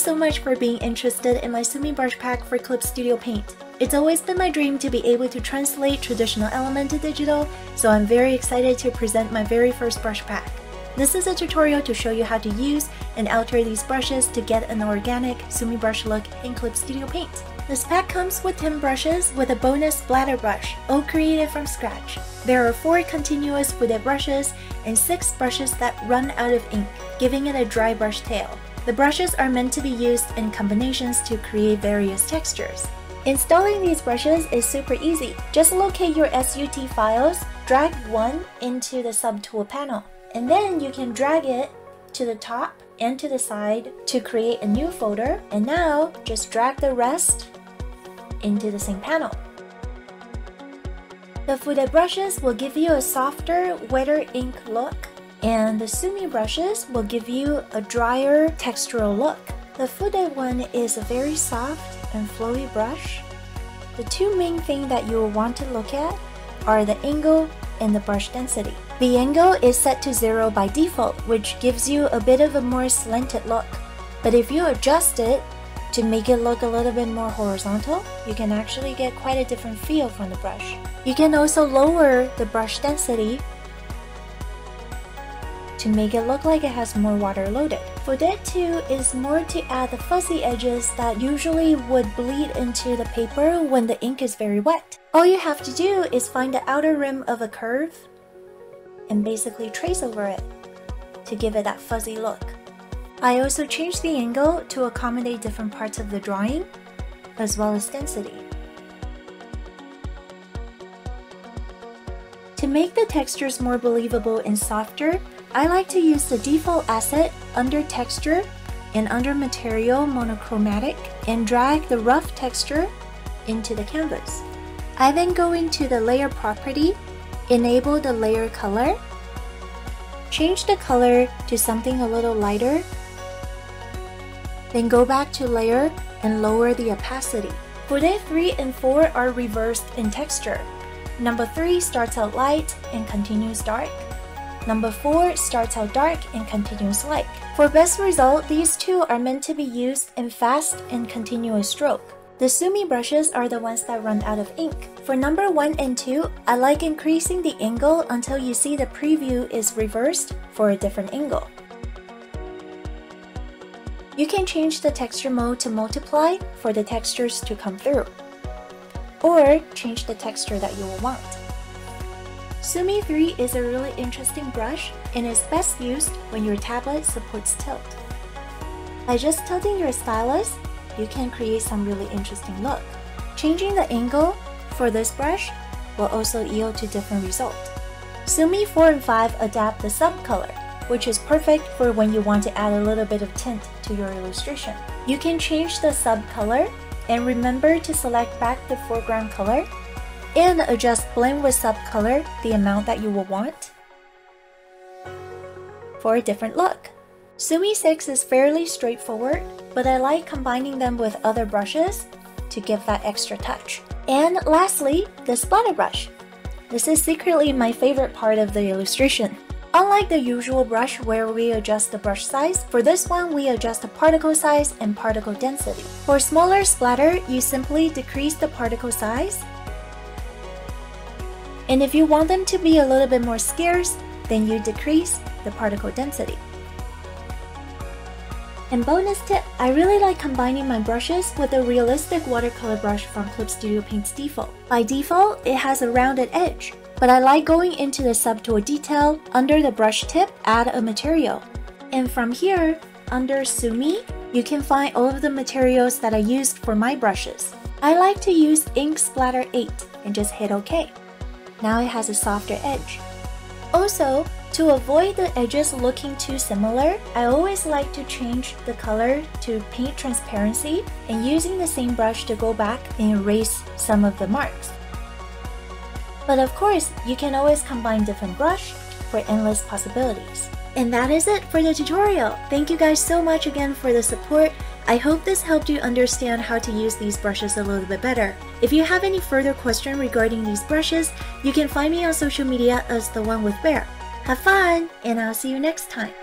so much for being interested in my Sumi brush pack for Clip Studio Paint. It's always been my dream to be able to translate traditional element to digital, so I'm very excited to present my very first brush pack. This is a tutorial to show you how to use and alter these brushes to get an organic Sumi brush look in Clip Studio Paint. This pack comes with 10 brushes with a bonus splatter brush, all created from scratch. There are 4 continuous Fude brushes and 6 brushes that run out of ink, giving it a dry brush tail. The brushes are meant to be used in combinations to create various textures. Installing these brushes is super easy. Just locate your SUT files, drag one into the subtool panel, and then you can drag it to the top and to the side to create a new folder. And now just drag the rest into the same panel. The Fude brushes will give you a softer, wetter ink look, and the Sumi brushes will give you a drier textural look. The Fude one is a very soft and flowy brush. The two main things that you will want to look at are the angle and the brush density. The angle is set to 0 by default, which gives you a bit of a more slanted look. But if you adjust it to make it look a little bit more horizontal, you can actually get quite a different feel from the brush. You can also lower the brush density to make it look like it has more water loaded. Fude 2 is more to add the fuzzy edges that usually would bleed into the paper when the ink is very wet. All you have to do is find the outer rim of a curve and basically trace over it to give it that fuzzy look. I also changed the angle to accommodate different parts of the drawing as well as density. To make the textures more believable and softer, I like to use the default asset under texture and under material monochromatic and drag the rough texture into the canvas. I then go into the layer property, enable the layer color, change the color to something a little lighter, then go back to layer and lower the opacity. Fude 3 and 4 are reversed in texture. Number 3 starts out light and continues dark. Number 4 starts out dark and continues light. For best result, these two are meant to be used in fast and continuous stroke. The Sumi brushes are the ones that run out of ink. For number 1 and 2, I like increasing the angle until you see the preview is reversed for a different angle. You can change the texture mode to multiply for the textures to come through, or change the texture that you will want. Sumi 3 is a really interesting brush and is best used when your tablet supports tilt. By just tilting your stylus, you can create some really interesting look. Changing the angle for this brush will also yield to different results. Sumi 4 and 5 adapt the subcolor, which is perfect for when you want to add a little bit of tint to your illustration. You can change the subcolor and remember to select back the foreground color and adjust blend with subcolor the amount that you will want for a different look. Sumi 6 is fairly straightforward, but I like combining them with other brushes to give that extra touch. And lastly, the splatter brush. This is secretly my favorite part of the illustration. Unlike the usual brush where we adjust the brush size, for this one we adjust the particle size and particle density. For smaller splatter, you simply decrease the particle size. And if you want them to be a little bit more scarce, then you decrease the particle density. And bonus tip, I really like combining my brushes with a realistic watercolor brush from Clip Studio Paint's default. By default, it has a rounded edge, but I like going into the subtool detail, under the brush tip, add a material. And from here, under Sumi, you can find all of the materials that I used for my brushes. I like to use Ink Splatter 8 and just hit OK. Now it has a softer edge. Also, to avoid the edges looking too similar, I always like to change the color to paint transparency and using the same brush to go back and erase some of the marks. But of course, you can always combine different brushes for endless possibilities. And that is it for the tutorial. Thank you guys so much again for the support. I hope this helped you understand how to use these brushes a little bit better. If you have any further questions regarding these brushes, you can find me on social media as TheOneWithBear. Have fun, and I'll see you next time!